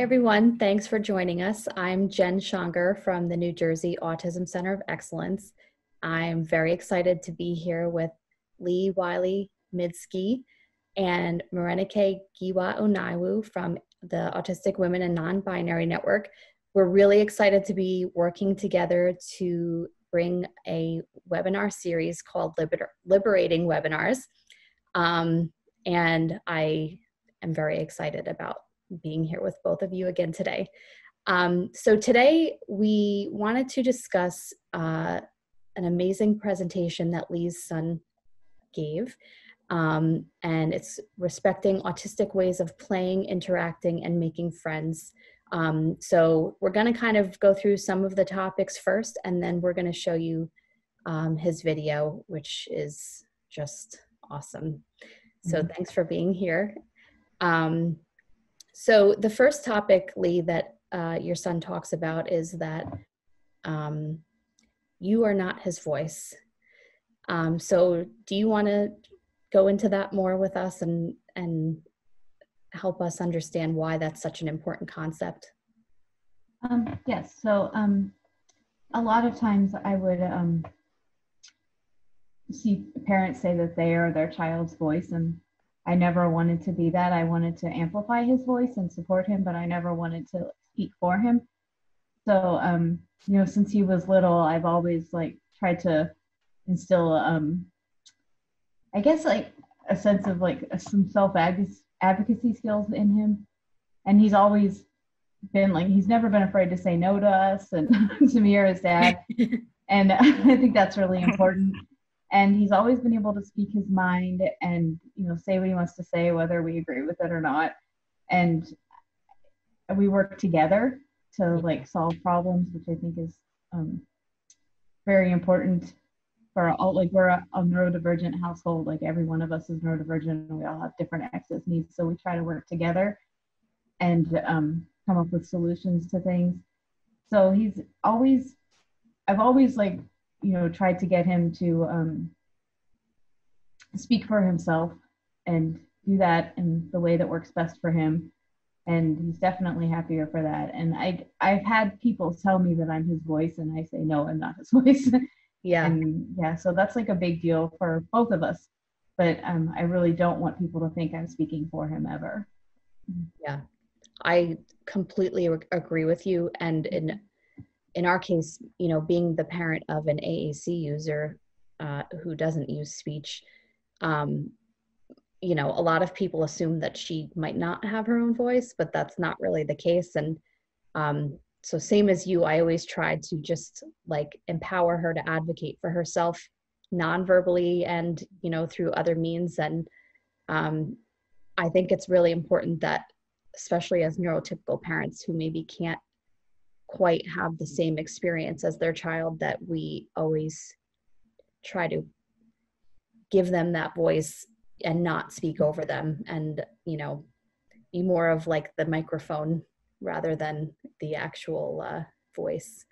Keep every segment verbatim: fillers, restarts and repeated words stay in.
Hi, everyone. Thanks for joining us. I'm Jen Schonger from the New Jersey Autism Center of Excellence. I'm very excited to be here with Lei Wiley-Mydske and Morénike Giwa Onaiwu from the Autistic Women and Non-Binary Network. We're really excited to be working together to bring a webinar series called Liber Liberating Webinars. Um, and I am very excited about being here with both of you again today. Um, so today we wanted to discuss uh, an amazing presentation that Lei's son gave. Um, and it's respecting autistic ways of playing, interacting, and making friends. Um, so we're gonna kind of go through some of the topics first, and then we're gonna show you um, his video, which is just awesome. So mm-hmm. Thanks for being here. Um, so the first topic, Lei, that uh, your son talks about is that um, you are not his voice. Um, so do you wanna go into that more with us and, and help us understand why that's such an important concept? Um, yes, so um, a lot of times I would um, see parents say that they are their child's voice, and I never wanted to be that. I wanted to amplify his voice and support him, but I never wanted to speak for him. So, um, you know, since he was little, I've always like tried to instill, um, I guess like a sense of like some self-advocacy advocacy skills in him, and he's always been like, he's never been afraid to say no to us and to me or his dad, and I think that's really important. And he's always been able to speak his mind and, you know, say what he wants to say, whether we agree with it or not, and we work together to like solve problems, which I think is um, very important for all. Like, we're a, a neurodivergent household. Like, every one of us is neurodivergent, and we all have different access needs. So we try to work together and um, come up with solutions to things. So he's always, I've always like, you know, tried to get him to um, speak for himself and do that in the way that works best for him. And he's definitely happier for that. And I, I've had people tell me that I'm his voice, and I say, no, I'm not his voice. Yeah. And yeah, so that's like a big deal for both of us, but um, I really don't want people to think I'm speaking for him ever. Yeah, I completely agree with you. And in, in our case, you know, being the parent of an A A C user uh, who doesn't use speech, um, you know, a lot of people assume that she might not have her own voice, but that's not really the case. And um, so same as you, I always tried to just like empower her to advocate for herself non-verbally and, you know, through other means. And um, I think it's really important that, especially as neurotypical parents who maybe can't quite have the same experience as their child, that we always try to give them that voice and not speak over them, and, you know, be more of like the microphone rather than the actual uh, voice.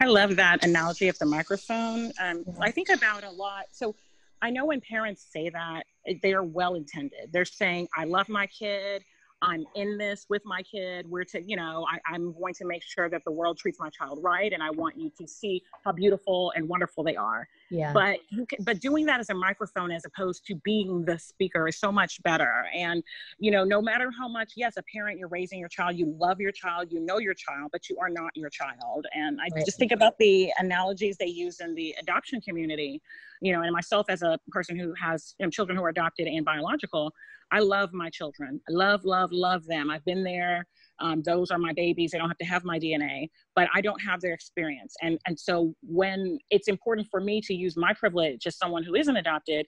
I love that analogy of the microphone. Um, I think about it a lot. So I know when parents say that, they are well-intended. They're saying, I love my kid. I'm in this with my kid. We're to, you know, I, I'm going to make sure that the world treats my child right. And I want you to see how beautiful and wonderful they are. Yeah. But, you can, but doing that as a microphone, as opposed to being the speaker, is so much better. And, you know, no matter how much, yes, a parent, you're raising your child, you love your child, you know your child, but you are not your child. And I right. just think about the analogies they use in the adoption community, you know, and myself as a person who has, you know, children who are adopted and biological, I love my children. I love, love, love them. I've been there. Um, those are my babies. They don't have to have my D N A, but I don't have their experience. And, and so when it's important for me to use my privilege as someone who isn't adopted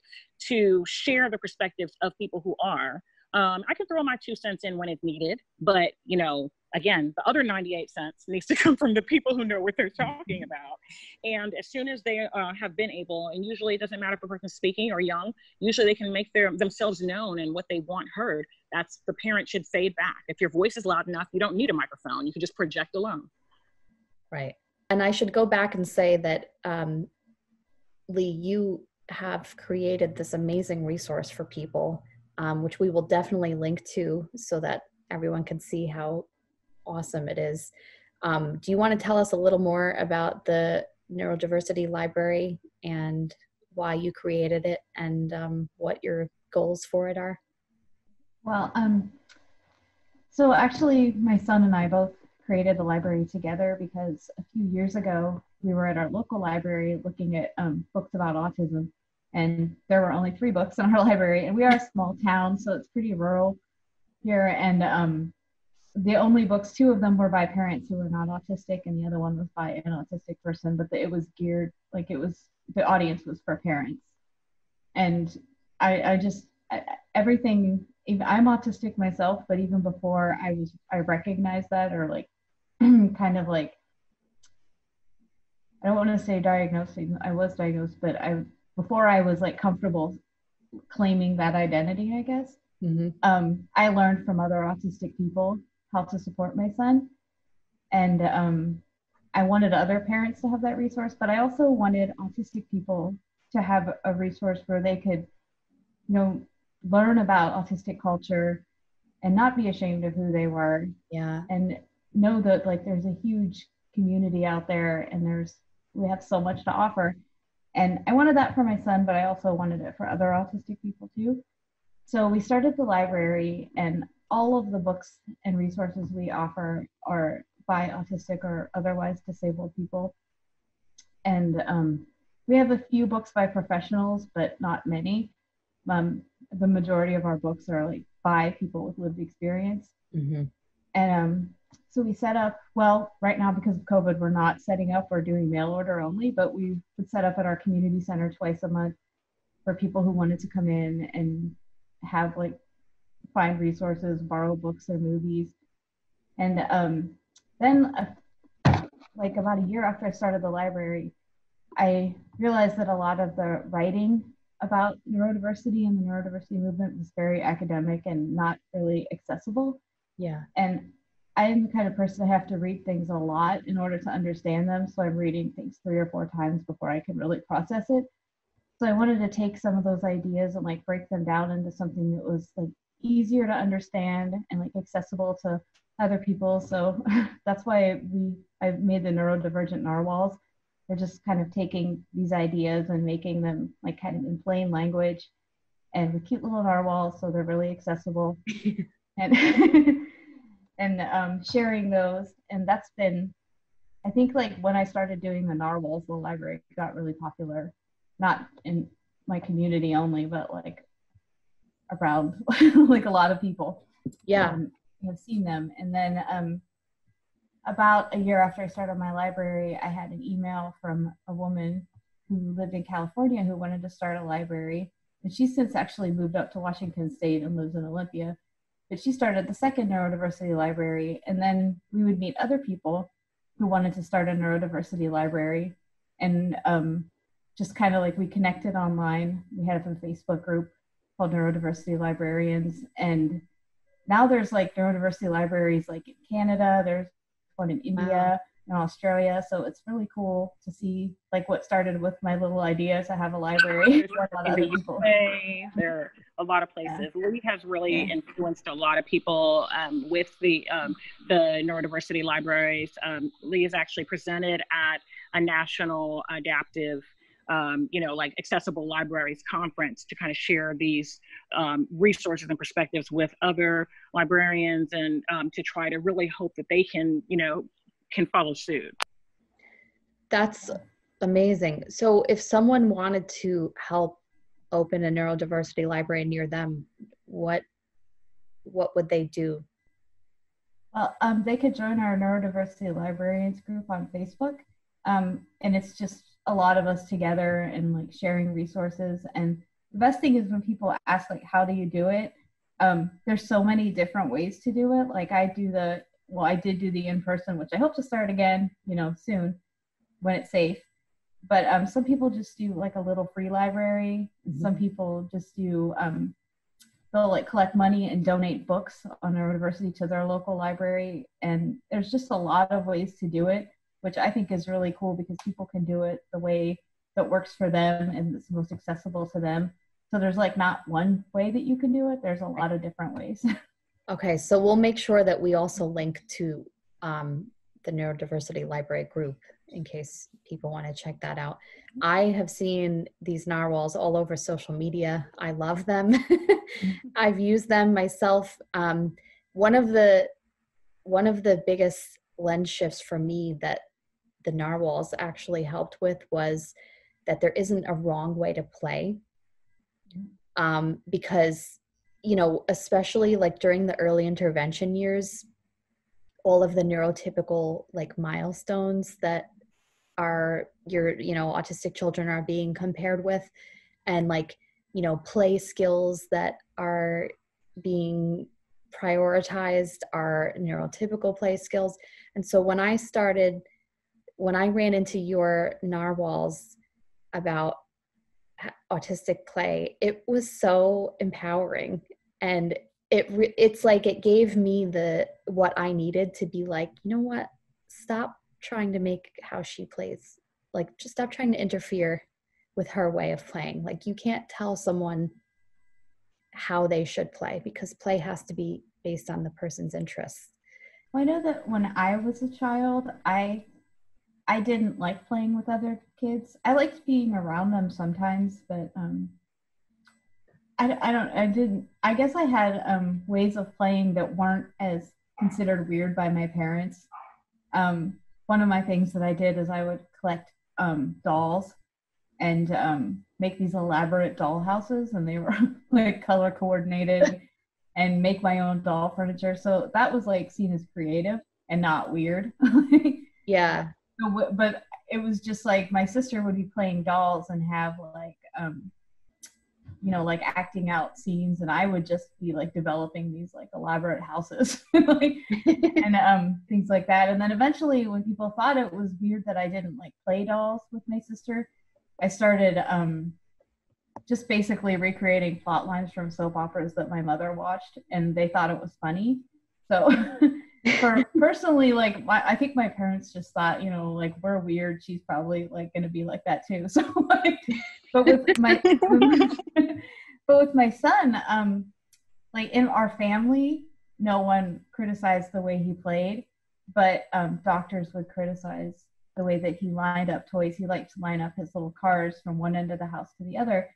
to share the perspectives of people who are, um, I can throw my two cents in when it's needed, but, you know, again, the other ninety-eight cents needs to come from the people who know what they're talking about. And as soon as they uh, have been able, and usually it doesn't matter if a person's speaking or young, usually they can make their themselves known and what they want heard. That's the parent should say back. If your voice is loud enough, you don't need a microphone. You can just project alone. Right. And I should go back and say that, um, Lei, you have created this amazing resource for people, um, which we will definitely link to so that everyone can see how awesome it is. Um, do you want to tell us a little more about the Neurodiversity Library and why you created it and um, what your goals for it are? Well, um, so actually my son and I both created the library together because a few years ago we were at our local library looking at um, books about autism, and there were only three books in our library, and we are a small town, so it's pretty rural here, and um, the only books, two of them were by parents who were not autistic, and the other one was by an autistic person, but the, it was geared, like it was, the audience was for parents. And I, I just, I, everything, even, I'm autistic myself, but even before I was, I recognized that, or like, kind of like, I don't want to say diagnosed, I was diagnosed, but I, before I was like comfortable claiming that identity, I guess, mm-hmm. um, I learned from other autistic people how to support my son. And um, I wanted other parents to have that resource, but I also wanted autistic people to have a resource where they could, you know, learn about autistic culture and not be ashamed of who they were. Yeah. And know that like there's a huge community out there, and there's, we have so much to offer. And I wanted that for my son, but I also wanted it for other autistic people too. So we started the library, and all of the books and resources we offer are by autistic or otherwise disabled people. And um, we have a few books by professionals, but not many. Um, the majority of our books are like by people with lived experience. Mm-hmm. And um, so we set up, well, right now because of COVID, we're not setting up, we're doing mail order only, but we would set up at our community center twice a month for people who wanted to come in and have like, find resources, borrow books or movies. And um, then uh, like about a year after I started the library, I realized that a lot of the writing about neurodiversity and the neurodiversity movement was very academic and not really accessible. Yeah. And I am the kind of person I have to read things a lot in order to understand them. So I'm reading things three or four times before I can really process it. So I wanted to take some of those ideas and like break them down into something that was like easier to understand and like accessible to other people. So that's why we I've made the neurodivergent narwhals. They're just kind of taking these ideas and making them like kind of in plain language and with cute little narwhals, so they're really accessible. and and um, sharing those. And that's been, I think like when I started doing the narwhals, the library got really popular, not in my community only, but like around like a lot of people, yeah, um, have seen them. And then um, about a year after I started my library, I had an email from a woman who lived in California who wanted to start a library, and she's since actually moved up to Washington State and lives in Olympia. But she started the second neurodiversity library, and then we would meet other people who wanted to start a neurodiversity library, and um, just kind of like we connected online. We had a Facebook group called Neurodiversity Librarians, and now there's like neurodiversity libraries like in Canada, there's one in India, wow, and Australia. So it's really cool to see like what started with my little idea to have a library. Oh, a the there are a lot of places. Yeah. Lee has really yeah. influenced a lot of people um, with the um, the neurodiversity libraries. Um, Lee is actually presented at a national adaptive Um, you know, like accessible libraries conference to kind of share these um, resources and perspectives with other librarians, and um, to try to really hope that they can, you know, can follow suit. That's amazing. So if someone wanted to help open a neurodiversity library near them, what, what would they do? Well, um, they could join our neurodiversity librarians group on Facebook. Um, and it's just a lot of us together and like sharing resources. And the best thing is when people ask like, how do you do it? Um, there's so many different ways to do it. Like I do the, well, I did do the in-person, which I hope to start again, you know, soon when it's safe. But um, some people just do like a little free library. Mm-hmm. Some people just do, um, they'll like collect money and donate books on neurodiversity to their local library. And there's just a lot of ways to do it, which I think is really cool because people can do it the way that works for them and it's most accessible to them. So there's like not one way that you can do it. There's a lot of different ways. Okay, so we'll make sure that we also link to um, the Neurodiversity Library group in case people want to check that out. I have seen these narwhals all over social media. I love them. I've used them myself. Um, one of the one of the biggest lens shifts for me that the narwhals actually helped with was that there isn't a wrong way to play, um, because, you know, especially like during the early intervention years, all of the neurotypical like milestones that are your, you know, autistic children are being compared with, and like, you know, play skills that are being prioritized are neurotypical play skills. And so when I started, when I ran into your narwhals about autistic play, it was so empowering, and it re it's like it gave me the what I needed to be like, you know what, stop trying to make how she plays, like just stop trying to interfere with her way of playing. Like you can't tell someone how they should play, because play has to be based on the person's interests. Well, I know that when I was a child, I I didn't like playing with other kids. I liked being around them sometimes, but um, I, I don't, I didn't, I guess I had um, ways of playing that weren't as considered weird by my parents. Um, one of my things that I did is I would collect um, dolls and um, make these elaborate dollhouses, and they were like color coordinated, and make my own doll furniture. So that was like seen as creative and not weird. Yeah. So, but it was just like my sister would be playing dolls and have like, um, you know, like acting out scenes, and I would just be like developing these like elaborate houses like, and um, things like that. And then eventually, when people thought it was weird that I didn't like play dolls with my sister, I started um, just basically recreating plot lines from soap operas that my mother watched, and they thought it was funny. So for personally, like my, I think my parents just thought, you know, like we're weird. She's probably like going to be like that too. So, like, but with my, but with my son, um, like in our family, no one criticized the way he played, but um, doctors would criticize the way that he lined up toys. He liked to line up his little cars from one end of the house to the other.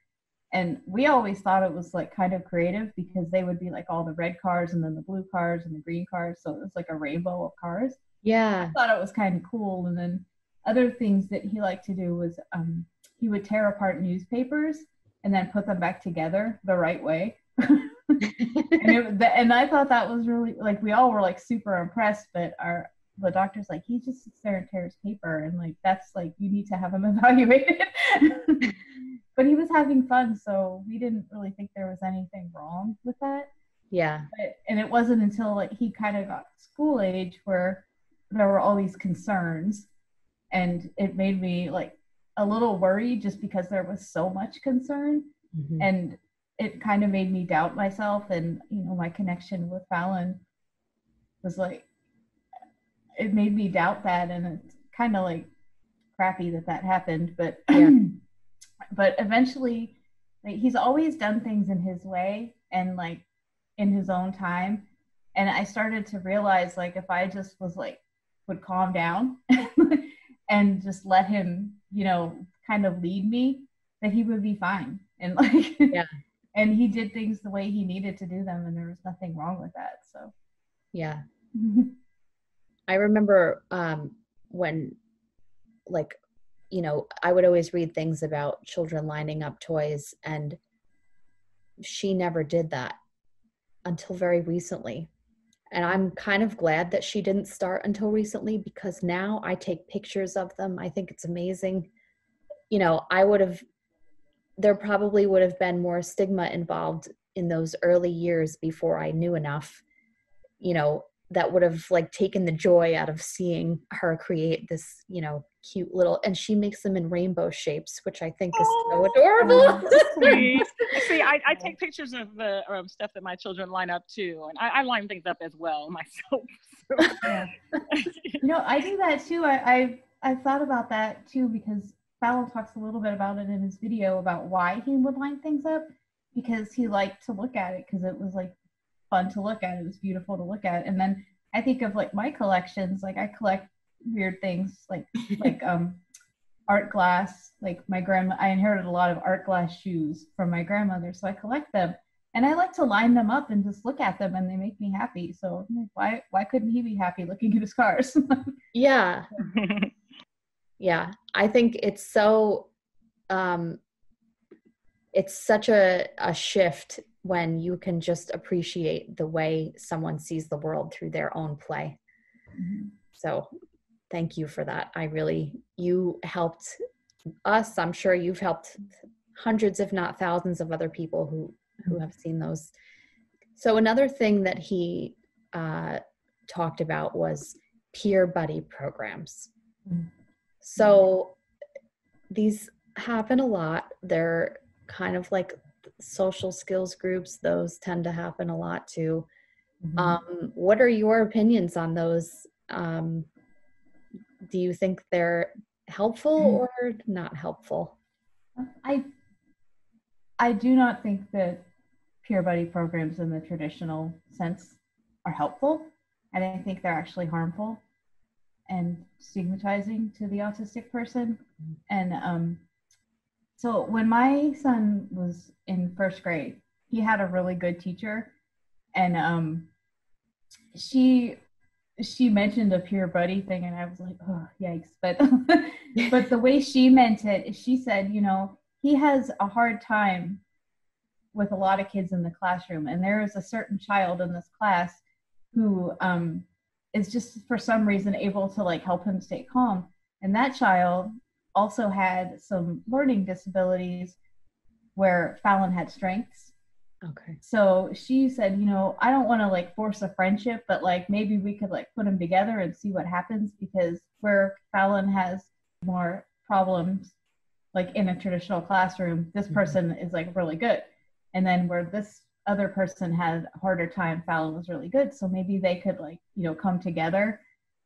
And we always thought it was like kind of creative, because they would be like all the red cars and then the blue cars and the green cars. So it was like a rainbow of cars. Yeah. I thought it was kind of cool. And then other things that he liked to do was um, he would tear apart newspapers and then put them back together the right way. and, it, and I thought that was really like, we all were like super impressed, but our, the doctor's like, he just sits there and tears paper. And like, that's like, you need to have him evaluated. But he was having fun, so we didn't really think there was anything wrong with that. Yeah. But, and it wasn't until like he kind of got school age where there were all these concerns, and it made me like a little worried just because there was so much concern. Mm-hmm. And it kind of made me doubt myself, and you know, my connection with Fallon was like, it made me doubt that, and it's kind of like crappy that that happened, but yeah. But eventually, like, he's always done things in his way and like in his own time. And I started to realize, like, if I just was like, would calm down and just let him, you know, kind of lead me, that he would be fine. And like, yeah. And he did things the way he needed to do them, and there was nothing wrong with that. So, yeah. I remember um, when, like, you know, I would always read things about children lining up toys, and she never did that until very recently. And I'm kind of glad that she didn't start until recently, because now I take pictures of them. I think it's amazing. You know, I would have, there probably would have been more stigma involved in those early years before I knew enough, you know, that would have like taken the joy out of seeing her create this, you know, cute little, and she makes them in rainbow shapes, which I think is oh, so adorable. Sweet. See, I, I take pictures of the um, stuff that my children line up too, and I, I line things up as well myself. So. Yeah. No, I do that too. I, I've, I've thought about that too, because Fallon talks a little bit about it in his video about why he would line things up, because he liked to look at it, because it was like fun to look at. It was beautiful to look at. And then I think of like my collections, like I collect weird things like, like um, art glass, like my grandma, I inherited a lot of art glass shoes from my grandmother. So I collect them and I like to line them up and just look at them and they make me happy. So I'm like, why, why couldn't he be happy looking at his cars? Yeah. Yeah. I think it's so, um, it's such a, a shift when you can just appreciate the way someone sees the world through their own play. Mm-hmm. So thank you for that. I really, you helped us. I'm sure you've helped hundreds, if not thousands of other people who, who have seen those. So another thing that he uh, talked about was peer buddy programs. Mm-hmm. So these happen a lot. They're kind of like social skills groups. Those tend to happen a lot too. Mm-hmm. Um, what are your opinions on those? Um, do you think they're helpful or not helpful? I, I do not think that peer buddy programs in the traditional sense are helpful. And I think they're actually harmful and stigmatizing to the autistic person. And, um, so when my son was in first grade, he had a really good teacher, and um, she she mentioned a peer buddy thing, and I was like, oh, yikes. But, but the way she meant it, she said, you know, he has a hard time with a lot of kids in the classroom, and there is a certain child in this class who um, is just for some reason able to like help him stay calm, and that child also had some learning disabilities where Fallon had strengths. Okay. So she said, you know, I don't want to like force a friendship, but like maybe we could like put them together and see what happens, because where Fallon has more problems, like in a traditional classroom, this person mm-hmm. is like really good. And then where this other person had a harder time, Fallon was really good. So maybe they could like, you know, come together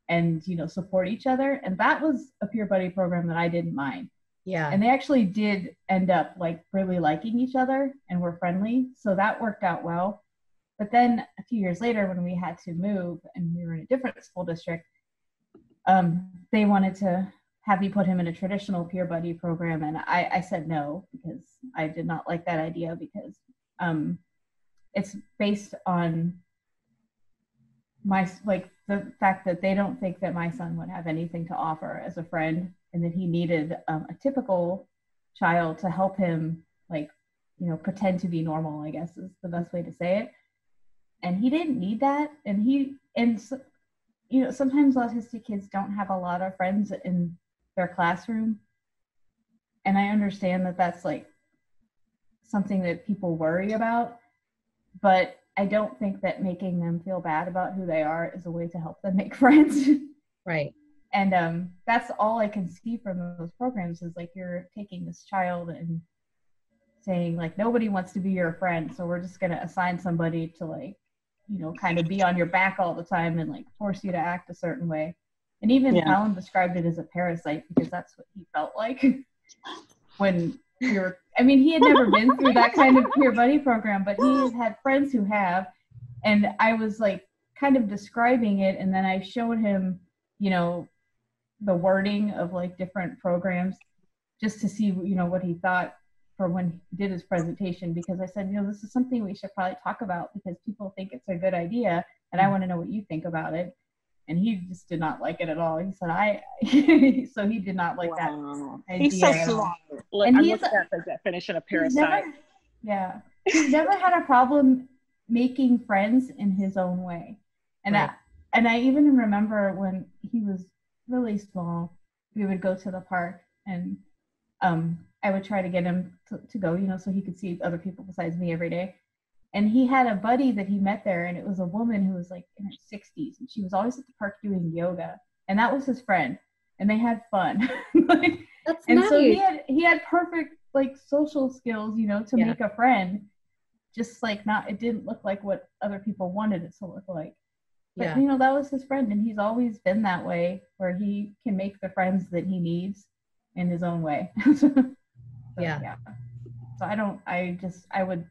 and, you know, support each other. And that was a peer buddy program that I didn't mind. Yeah. And they actually did end up like really liking each other and were friendly. So that worked out well. But then a few years later, when we had to move and we were in a different school district, um, they wanted to have me put him in a traditional peer buddy program. And I, I said no, because I did not like that idea, because um, it's based on my, like, the fact that they don't think that my son would have anything to offer as a friend, and that he needed um, a typical child to help him, like, you know, pretend to be normal, I guess is the best way to say it. And he didn't need that. And he, and you know, sometimes autistic kids don't have a lot of friends in their classroom. And I understand that that's like something that people worry about, but I don't think that making them feel bad about who they are is a way to help them make friends. Right. And um, that's all I can see from those programs, is like, you're taking this child and saying like, nobody wants to be your friend, so we're just going to assign somebody to like, you know, kind of be on your back all the time and like force you to act a certain way. And even yeah. Alan described it as a parasite, because that's what he felt like when You're, I mean, he had never been through that kind of peer buddy program, but he's had friends who have, and I was like kind of describing it, and then I showed him, you know, the wording of like different programs, just to see, you know, what he thought for when he did his presentation, because I said, you know, this is something we should probably talk about, because people think it's a good idea, and I want to know what you think about it. And he just did not like it at all. He said, I, so he did not like wow. that idea. He's so slow. Like, and I'm he's, looking at the definition of parasite. Never, yeah. He's never had a problem making friends in his own way. And, right. I, and I even remember when he was really small, we would go to the park, and um, I would try to get him to, to go, you know, so he could see other people besides me every day. And he had a buddy that he met there, and it was a woman who was like in her sixties, and she was always at the park doing yoga, and that was his friend, and they had fun. Like, that's and nice. So he had he had perfect like social skills, you know, to yeah. make a friend, just like not it didn't look like what other people wanted it to look like. But yeah. you know, that was his friend, and he's always been that way, where he can make the friends that he needs in his own way. so, yeah. yeah. So I don't. I just I would.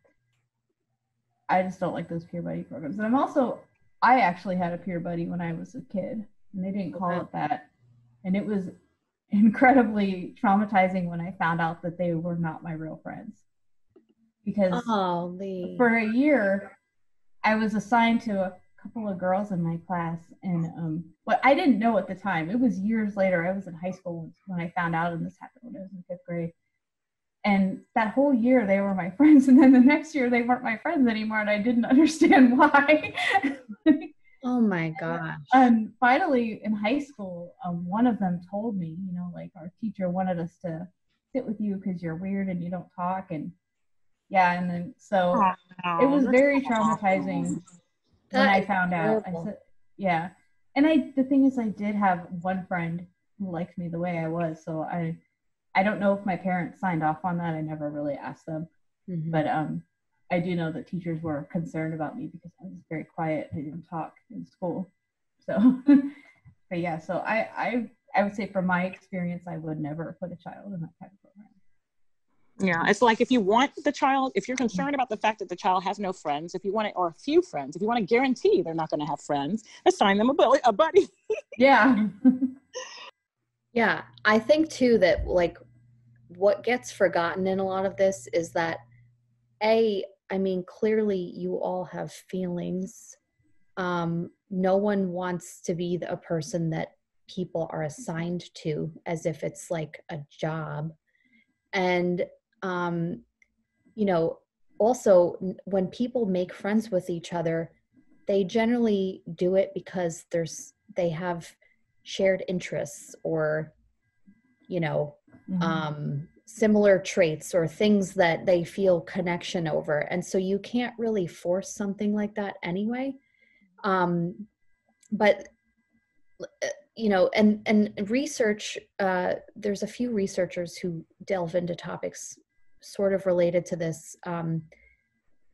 I just don't like those peer buddy programs. And I'm also, I actually had a peer buddy when I was a kid, and they didn't call it that. And it was incredibly traumatizing when I found out that they were not my real friends. Because oh, for a year, I was assigned to a couple of girls in my class. And um, what I didn't know at the time, it was years later, I was in high school when I found out, and this happened when I was in fifth grade. And that whole year they were my friends, and then the next year they weren't my friends anymore, and I didn't understand why. Oh my gosh. And um, finally in high school, um, one of them told me, you know, like, our teacher wanted us to sit with you because you're weird and you don't talk. And yeah, and then so oh, it was very traumatizing when I found out. I said, yeah. And I, the thing is, I did have one friend who liked me the way I was, so I I don't know if my parents signed off on that. I never really asked them, mm-hmm. but um, I do know that teachers were concerned about me because I was very quiet. I didn't talk in school. So, but yeah, so I, I, I would say from my experience, I would never put a child in that type of program. Yeah. It's like, if you want the child, if you're concerned about the fact that the child has no friends, if you want it, or a few friends, if you want to guarantee they're not going to have friends, assign them a, bu- a buddy. Yeah. Yeah, I think too that, like, what gets forgotten in a lot of this is that, A, I mean, clearly you all have feelings. Um, no one wants to be the, a person that people are assigned to as if it's like a job. And, um, you know, also when people make friends with each other, they generally do it because there's, they have shared interests, or, you know, mm-hmm. um, similar traits or things that they feel connection over. And so you can't really force something like that anyway. Um, but, you know, and, and research, uh, there's a few researchers who delve into topics sort of related to this. Um,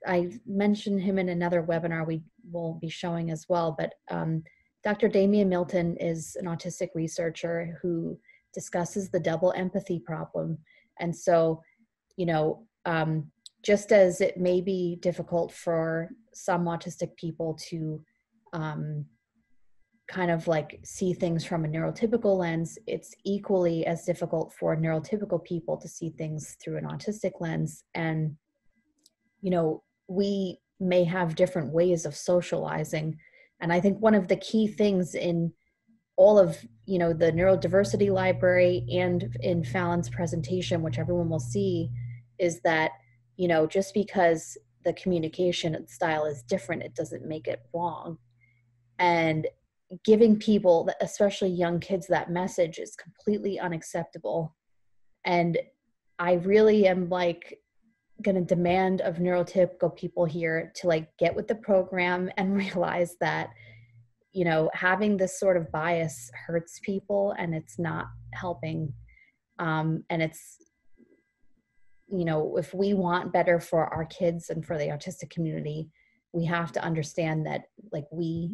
I mentioned him in another webinar we will be showing as well, but um, Doctor Damian Milton is an autistic researcher who discusses the double empathy problem. And so, you know, um, just as it may be difficult for some autistic people to um, kind of like see things from a neurotypical lens, it's equally as difficult for neurotypical people to see things through an autistic lens. And, you know, we may have different ways of socializing. And I think one of the key things in all of, you know, the Neurodiversity Library and in Fallon's presentation, which everyone will see, is that, you know, just because the communication style is different, it doesn't make it wrong. And giving people, especially young kids, that message is completely unacceptable. And I really am like, going to demand of neurotypical people here to like get with the program and realize that, you know, having this sort of bias hurts people and it's not helping. Um, and it's, you know, if we want better for our kids and for the autistic community, we have to understand that, like, we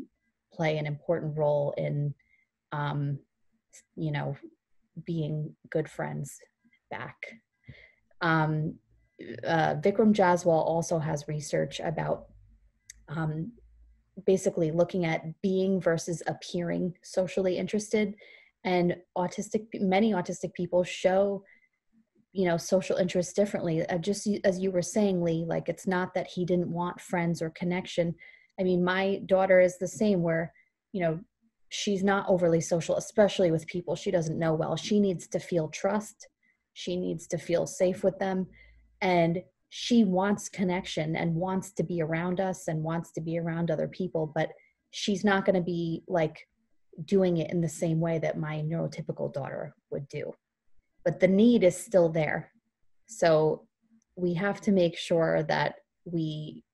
play an important role in, um, you know, being good friends back. Um, Uh, Vikram Jaswal also has research about um, basically looking at being versus appearing socially interested, and autistic, many autistic people show, you know, social interest differently. Uh, just as you were saying, Lee, like, it's not that he didn't want friends or connection. I mean, my daughter is the same where, you know, she's not overly social, especially with people she doesn't know well. She needs to feel trust. She needs to feel safe with them. And she wants connection and wants to be around us and wants to be around other people, but she's not going to be like doing it in the same way that my neurotypical daughter would do. But the need is still there. So we have to make sure that we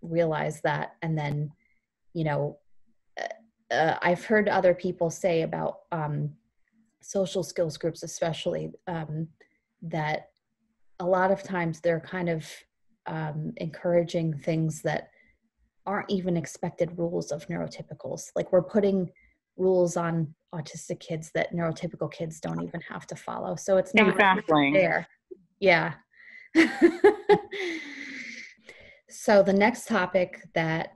realize that. And then, you know, uh, I've heard other people say about um, social skills groups, especially um, that a lot of times they're kind of um, encouraging things that aren't even expected rules of neurotypicals. Like, we're putting rules on autistic kids that neurotypical kids don't even have to follow. So it's not exactly fair. Yeah. So the next topic that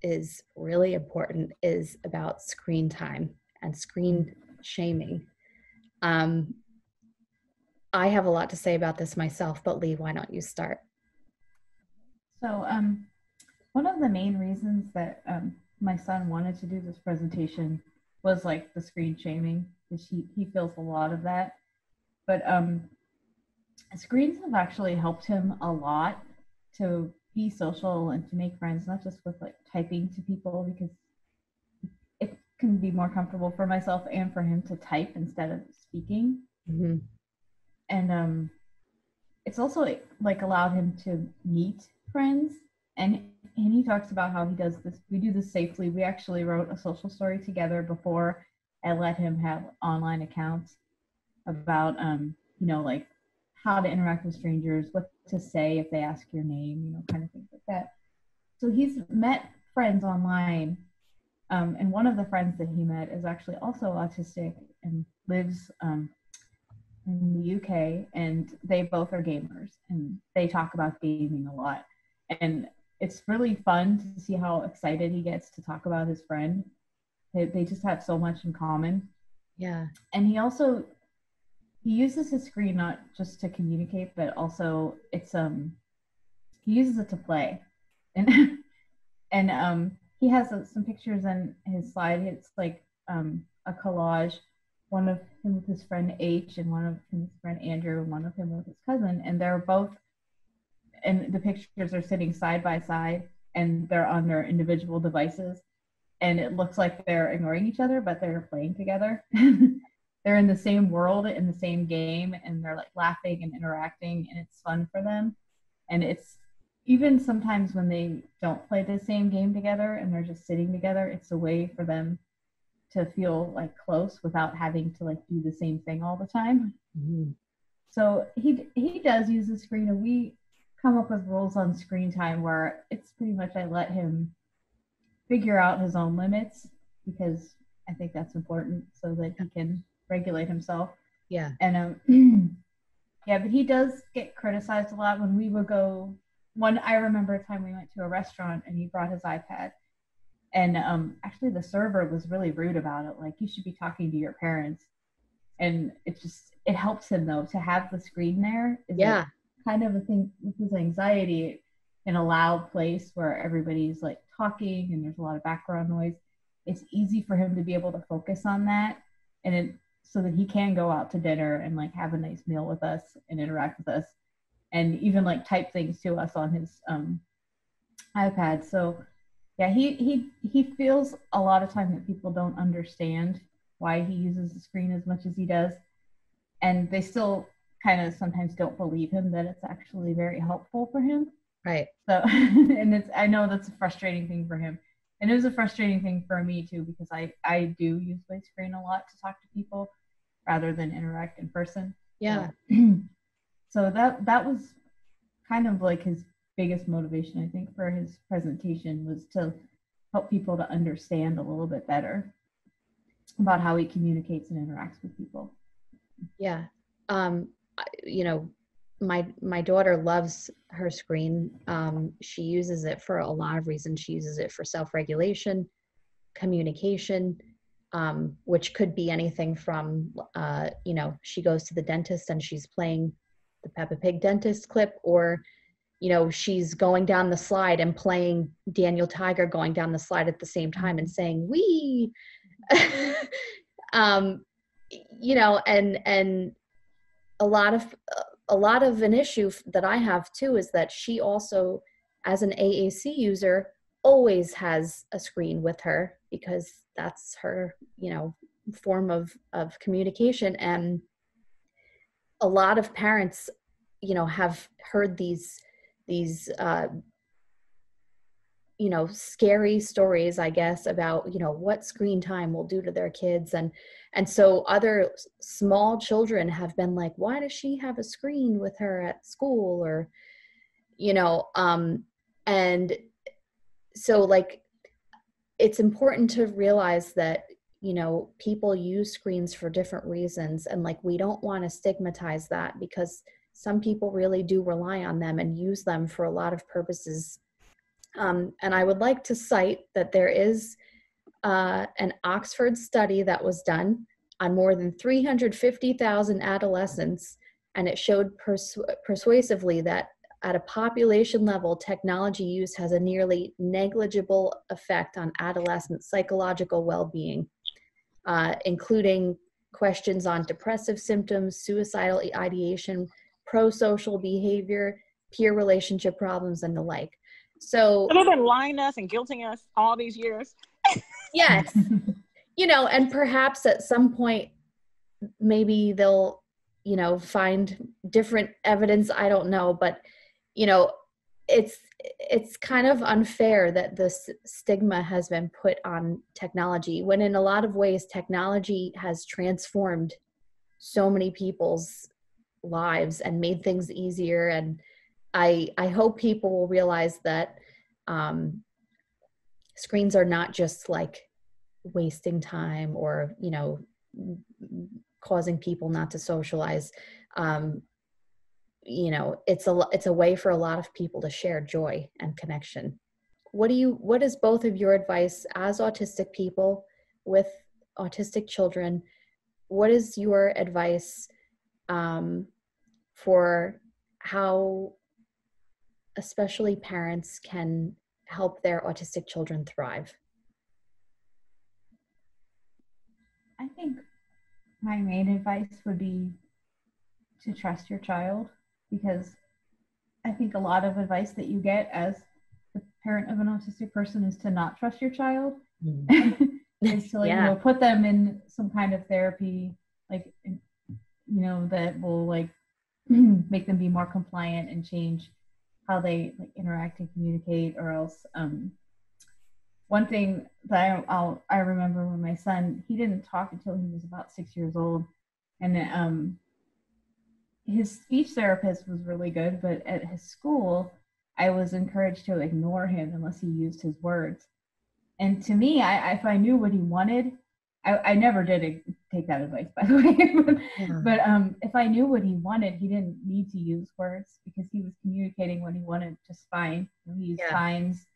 is really important is about screen time and screen shaming. Um, I have a lot to say about this myself, but Lei, why don't you start? So um, one of the main reasons that um, my son wanted to do this presentation was like the screen shaming, because he, he feels a lot of that. But um, screens have actually helped him a lot to be social and to make friends, not just with like typing to people, because it can be more comfortable for myself and for him to type instead of speaking. Mm-hmm. And um, it's also like allowed him to meet friends. And, and he talks about how he does this. We do this safely. We actually wrote a social story together before I let him have online accounts about, um, you know, like how to interact with strangers, what to say if they ask your name, you know, kind of things like that. So he's met friends online. Um, and one of the friends that he met is actually also autistic and lives um, in the U K. And they both are gamers and they talk about gaming a lot. And it's really fun to see how excited he gets to talk about his friend. They, they just have so much in common. Yeah. And he also, he uses his screen not just to communicate, but also it's, um, he uses it to play. And, and um, he has uh, some pictures in his slide. It's like um, a collage, one of him with his friend H and one of his friend Andrew and one of him with his cousin. And they're both, and the pictures are sitting side by side and they're on their individual devices. And it looks like they're ignoring each other, but they're playing together. They're in the same world, in the same game, and they're like laughing and interacting, and it's fun for them. And it's even sometimes when they don't play the same game together and they're just sitting together, it's a way for them to feel like close without having to like do the same thing all the time. Mm-hmm. So he, he does use the screen, and we come up with rules on screen time where it's pretty much I let him figure out his own limits, because I think that's important so that he can regulate himself. Yeah. And um, yeah, but he does get criticized a lot when we would go, one, I remember a time we went to a restaurant and he brought his iPad, and um, actually the server was really rude about it. Like, you should be talking to your parents. And it just, it helps him though to have the screen there. Yeah. Like, kind of a thing with his anxiety, in a loud place where everybody's like talking and there's a lot of background noise, it's easy for him to be able to focus on that, and it, so that he can go out to dinner and like have a nice meal with us and interact with us and even like type things to us on his um, iPad. So yeah, he, he, he feels a lot of time that people don't understand why he uses the screen as much as he does, and they still kind of sometimes don't believe him that it's actually very helpful for him. Right. So, and it's, I know that's a frustrating thing for him. And it was a frustrating thing for me too, because I, I do use my screen a lot to talk to people rather than interact in person. Yeah. So, so that, that was kind of like his biggest motivation, I think, for his presentation, was to help people to understand a little bit better about how he communicates and interacts with people. Yeah. Um, you know, my my daughter loves her screen. Um, she uses it for a lot of reasons. She uses it for self-regulation, communication, um, which could be anything from, uh, you know, she goes to the dentist and she's playing the Peppa Pig dentist clip, or, you know, she's going down the slide and playing Daniel Tiger going down the slide at the same time and saying, wee, um, you know, and, and, A lot of a lot of an issue that I have too is that she also, as an A A C user, always has a screen with her, because that's her, you know, form of of communication. And a lot of parents, you know, have heard these these uh, you know, scary stories, I guess, about, you know, what screen time will do to their kids. And, and so other small children have been like, why does she have a screen with her at school? Or, you know, um, and so like, it's important to realize that, you know, people use screens for different reasons. And like, we don't want to stigmatize that, because some people really do rely on them and use them for a lot of purposes. Um, and I would like to cite that there is uh, an Oxford study that was done on more than three hundred fifty thousand adolescents, and it showed persu persuasively that at a population level, technology use has a nearly negligible effect on adolescent psychological well-being, uh, including questions on depressive symptoms, suicidal ideation, pro-social behavior, peer relationship problems, and the like. So they've been lying to us and guilting us all these years. Yes. You know, and perhaps at some point, maybe they'll, you know, find different evidence. I don't know, but you know, it's, it's kind of unfair that this stigma has been put on technology, when in a lot of ways, technology has transformed so many people's lives and made things easier. And I, I hope people will realize that um, screens are not just like wasting time or, you know, causing people not to socialize. Um, you know, it's a, it's a way for a lot of people to share joy and connection. What do you, what is both of your advice as autistic people with autistic children? What is your advice um, for how especially parents can help their autistic children thrive? I think my main advice would be to trust your child, because I think a lot of advice that you get as the parent of an autistic person is to not trust your child. Mm-hmm. Is to like, yeah. you know, put them in some kind of therapy, like, you know, that will like make them be more compliant and change how they like interact and communicate, or else. Um, one thing that I, I'll, I remember when my son, he didn't talk until he was about six years old, and um, his speech therapist was really good, but at his school, I was encouraged to ignore him unless he used his words. And to me, I, if I knew what he wanted, I, I never did take that advice, by the way. Yeah. But um, if I knew what he wanted, he didn't need to use words, because he was communicating what he wanted just fine. He used yeah. signs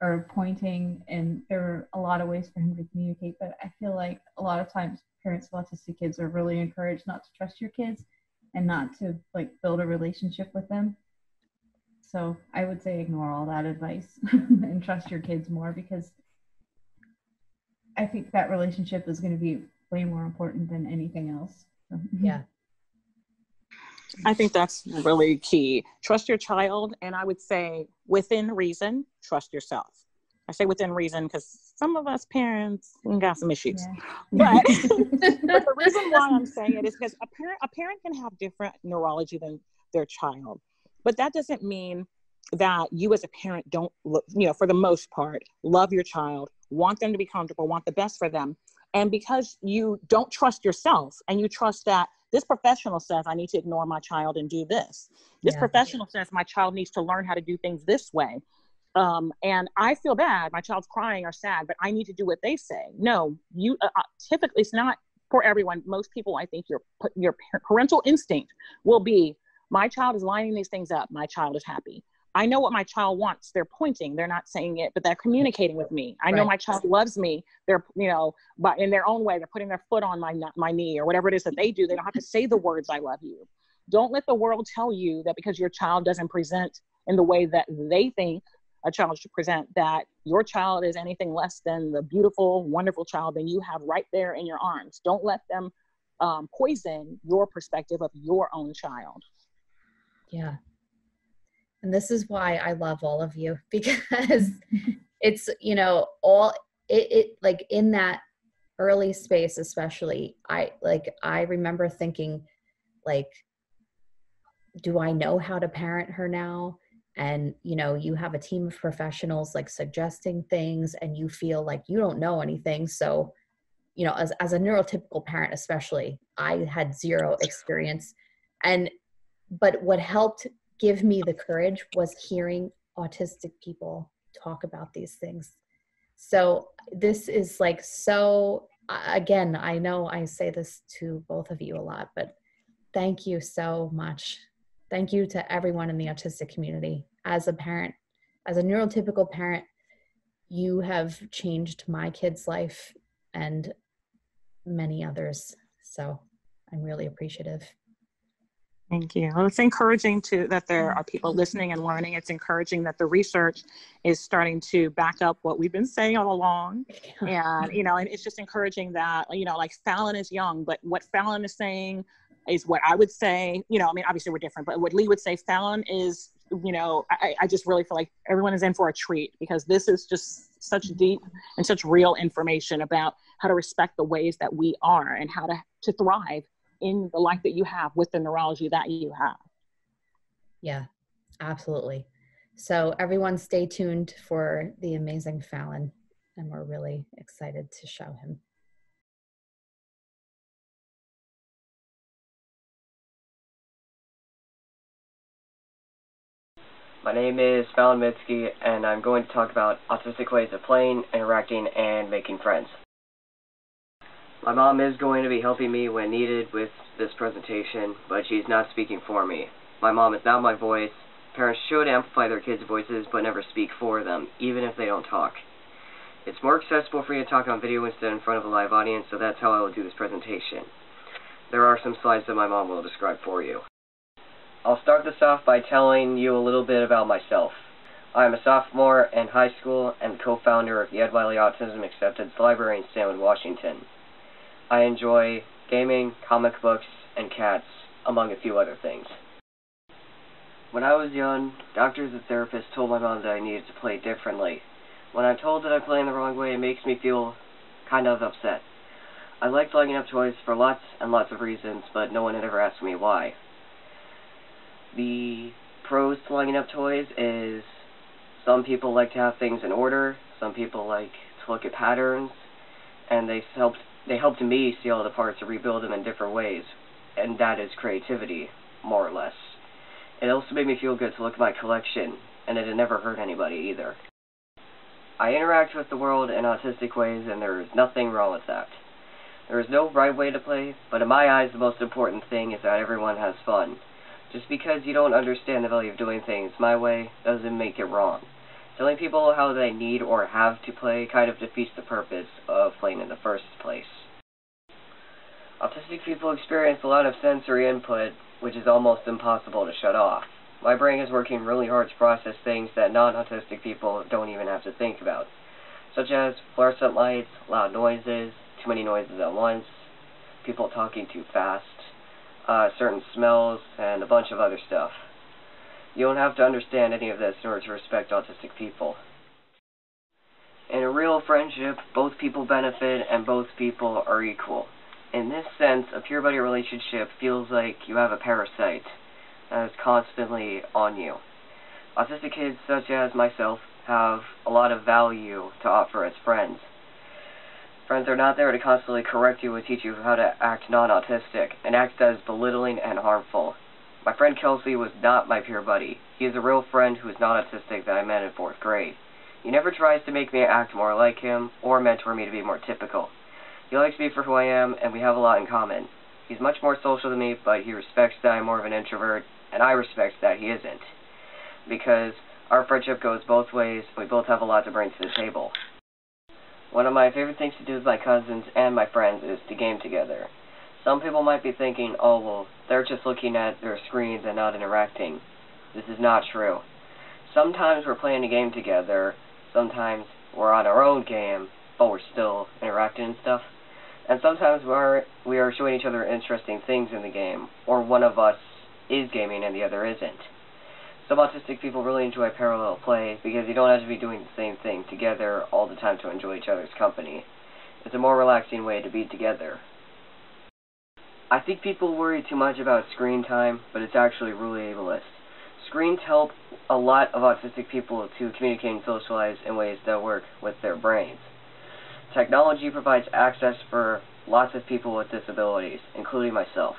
or pointing, and there were a lot of ways for him to communicate. But I feel like a lot of times parents of autistic kids are really encouraged not to trust your kids and not to like build a relationship with them. So I would say ignore all that advice and trust your kids more, because I think that relationship is going to be way more important than anything else. Yeah. I think that's really key. Trust your child. And I would say within reason, trust yourself. I say within reason because some of us parents got some issues. Yeah. But, but the reason why I'm saying it is because a parent, a parent can have different neurology than their child. But that doesn't mean that you as a parent don't, look, you know, for the most part, love your child, want them to be comfortable, want the best for them. And because you don't trust yourself and you trust that this professional says I need to ignore my child and do this. This yeah. professional yeah. says my child needs to learn how to do things this way. Um, and I feel bad, my child's crying or sad, but I need to do what they say. No, you uh, typically, it's not for everyone. Most people, I think your, your parental instinct will be, my child is lining these things up. My child is happy. I know what my child wants. They're pointing, they're not saying it, but they're communicating with me. I know right. my child loves me. They're, you know, but in their own way, they're putting their foot on my, my knee or whatever it is that they do. They don't have to say the words, I love you. Don't let the world tell you that because your child doesn't present in the way that they think a child should present, that your child is anything less than the beautiful, wonderful child that you have right there in your arms. Don't let them um, poison your perspective of your own child. Yeah. And this is why I love all of you, because it's, you know, all it, it like in that early space, especially, I like, I remember thinking like, do I know how to parent her now? And, you know, you have a team of professionals like suggesting things and you feel like you don't know anything. So, you know, as, as a neurotypical parent, especially, I had zero experience. And, but what helped give me the courage was hearing autistic people talk about these things. So this is like, so again, I know I say this to both of you a lot, but thank you so much Thank you to everyone in the autistic community. As a parent, as a neurotypical parent, you have changed my kid's life and many others. So I'm really appreciative. Thank you. Well, it's encouraging too that there are people listening and learning. It's encouraging that the research is starting to back up what we've been saying all along. And, you know, and it's just encouraging that, you know, like Fallon is young, but what Fallon is saying is what I would say, you know, I mean, obviously we're different, but what Lee would say, Fallon is, you know, I, I just really feel like everyone is in for a treat, because this is just such deep and such real information about how to respect the ways that we are and how to, to thrive in the life that you have with the neurology that you have. Yeah, absolutely. So everyone stay tuned for the amazing Fallon, and we're really excited to show him. My name is Fallon Mydske, and I'm going to talk about autistic ways of playing, interacting, and making friends. My mom is going to be helping me when needed with this presentation, but she's not speaking for me. My mom is not my voice. Parents should amplify their kids' voices, but never speak for them, even if they don't talk. It's more accessible for you to talk on video instead in front of a live audience, so that's how I will do this presentation. There are some slides that my mom will describe for you. I'll start this off by telling you a little bit about myself. I am a sophomore in high school and co-founder of the Ed Wiley Autism Acceptance Library in Stanwood, Washington. I enjoy gaming, comic books, and cats, among a few other things. When I was young, doctors and therapists told my mom that I needed to play differently. When I'm told that I play in the wrong way, it makes me feel kind of upset. I liked lining up toys for lots and lots of reasons, but no one had ever asked me why. The pros to lining up toys is some people like to have things in order, some people like to look at patterns, and they help They helped me see all the parts and rebuild them in different ways, and that is creativity, more or less. It also made me feel good to look at my collection, and it had never hurt anybody either. I interact with the world in autistic ways, and there is nothing wrong with that. There is no right way to play, but in my eyes the most important thing is that everyone has fun. Just because you don't understand the value of doing things my way doesn't make it wrong. Telling people how they need or have to play kind of defeats the purpose of playing in the first place. Autistic people experience a lot of sensory input, which is almost impossible to shut off. My brain is working really hard to process things that non-autistic people don't even have to think about, such as fluorescent lights, loud noises, too many noises at once, people talking too fast, uh, certain smells, and a bunch of other stuff. You don't have to understand any of this in order to respect autistic people. In a real friendship, both people benefit and both people are equal. In this sense, a pure-buddy relationship feels like you have a parasite that is constantly on you. Autistic kids, such as myself, have a lot of value to offer as friends. Friends are not there to constantly correct you or teach you how to act non-autistic, and act that is belittling and harmful. My friend Kelsey was not my peer buddy. He is a real friend who is not autistic that I met in fourth grade. He never tries to make me act more like him or mentor me to be more typical. He likes me for who I am, and we have a lot in common. He's much more social than me, but he respects that I'm more of an introvert, and I respect that he isn't. Because our friendship goes both ways, and we both have a lot to bring to the table. One of my favorite things to do with my cousins and my friends is to game together. Some people might be thinking, oh, well, they're just looking at their screens and not interacting. This is not true. Sometimes we're playing a game together, sometimes we're on our own game, but we're still interacting and stuff. And sometimes we are, we are showing each other interesting things in the game, or one of us is gaming and the other isn't. Some autistic people really enjoy parallel play because you don't have to be doing the same thing together all the time to enjoy each other's company. It's a more relaxing way to be together. I think people worry too much about screen time, but it's actually really ableist. Screens help a lot of autistic people to communicate and socialize in ways that work with their brains. Technology provides access for lots of people with disabilities, including myself.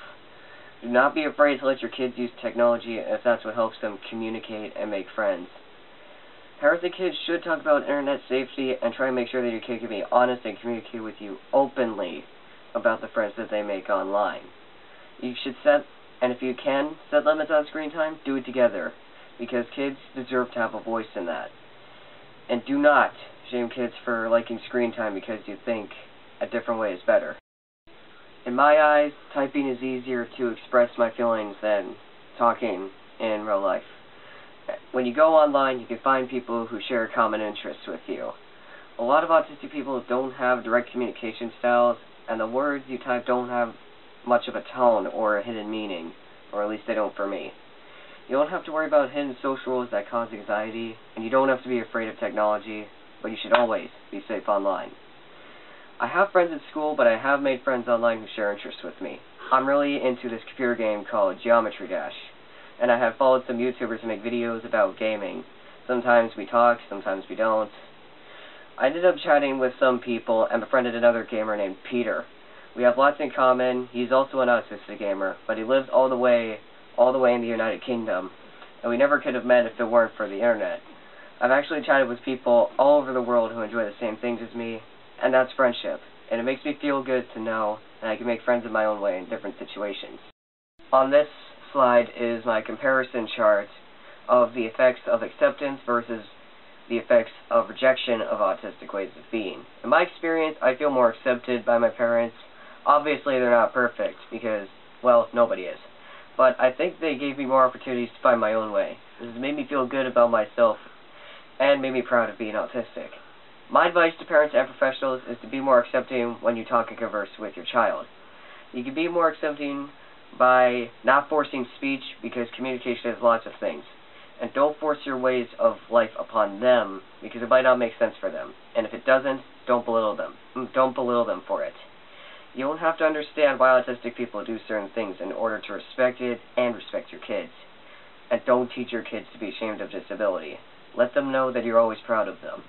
Do not be afraid to let your kids use technology if that's what helps them communicate and make friends. Parents and kids should talk about internet safety and try and make sure that your kid can be honest and communicate with you openly about the friends that they make online. You should set And if you can set limits on screen time, do it together, because kids deserve to have a voice in that. And do not shame kids for liking screen time because you think a different way is better. In my eyes, typing is easier to express my feelings than talking in real life. When you go online, you can find people who share common interests with you. A lot of autistic people don't have direct communication styles, and the words you type don't have much of a tone or a hidden meaning, or at least they don't for me. You don't have to worry about hidden social rules that cause anxiety, and you don't have to be afraid of technology, but you should always be safe online. I have friends at school, but I have made friends online who share interests with me. I'm really into this computer game called Geometry Dash, and I have followed some YouTubers who make videos about gaming. Sometimes we talk, sometimes we don't. I ended up chatting with some people and befriended another gamer named Peter. We have lots in common. He's also an autistic gamer, but he lives all the way, all the way in the United Kingdom, and we never could have met if it weren't for the internet. I've actually chatted with people all over the world who enjoy the same things as me, and that's friendship, and it makes me feel good to know that I can make friends in my own way in different situations. On this slide is my comparison chart of the effects of acceptance versus the effects of rejection of autistic ways of being. In my experience, I feel more accepted by my parents. Obviously, they're not perfect because, well, nobody is. But I think they gave me more opportunities to find my own way. This made me feel good about myself and made me proud of being autistic. My advice to parents and professionals is to be more accepting when you talk and converse with your child. You can be more accepting by not forcing speech, because communication is lots of things. And don't force your ways of life upon them, because it might not make sense for them. And if it doesn't, don't belittle them. Don't belittle them for it. You don't have to understand why autistic people do certain things in order to respect it and respect your kids. And don't teach your kids to be ashamed of disability. Let them know that you're always proud of them.